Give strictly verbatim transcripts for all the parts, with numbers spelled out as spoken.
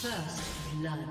First blood.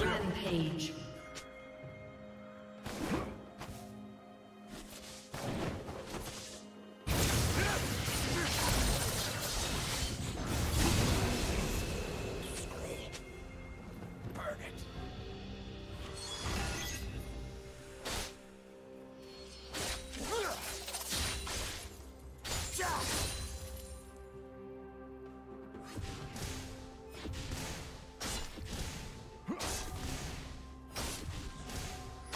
Rampage.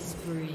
Spree.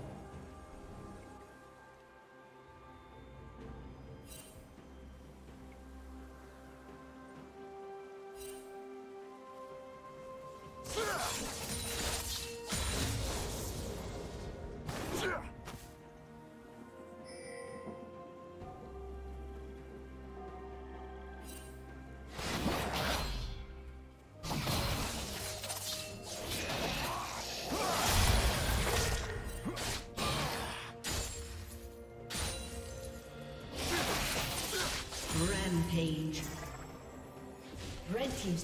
Rampage. Red team's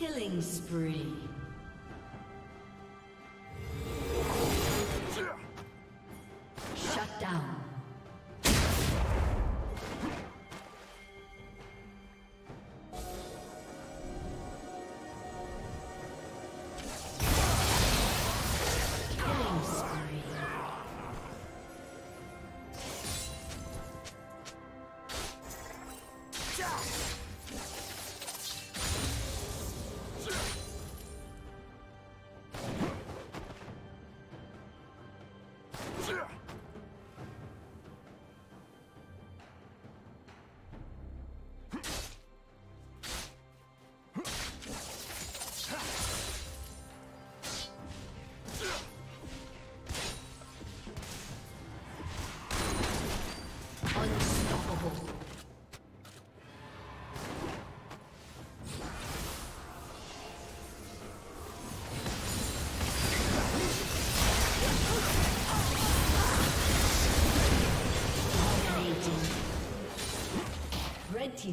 Killing spree. Shut down. Killing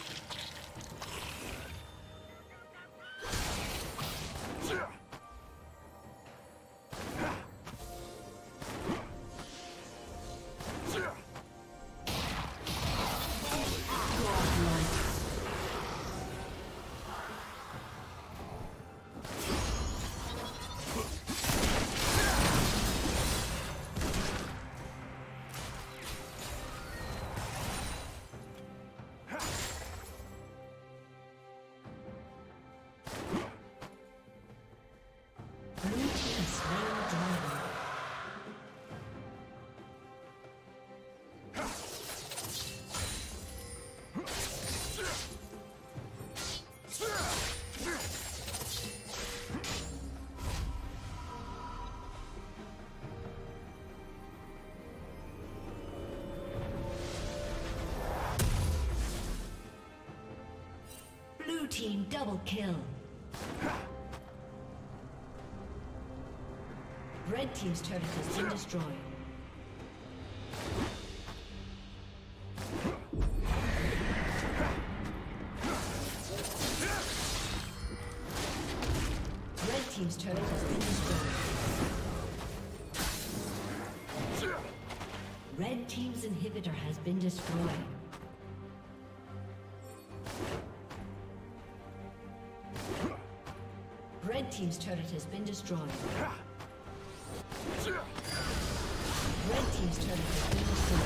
Team double kill. Red team's turret has been destroyed. Red team's turret has been destroyed. Red team's inhibitor has been destroyed. Team's turret has been destroyed. Red team's turret has been destroyed.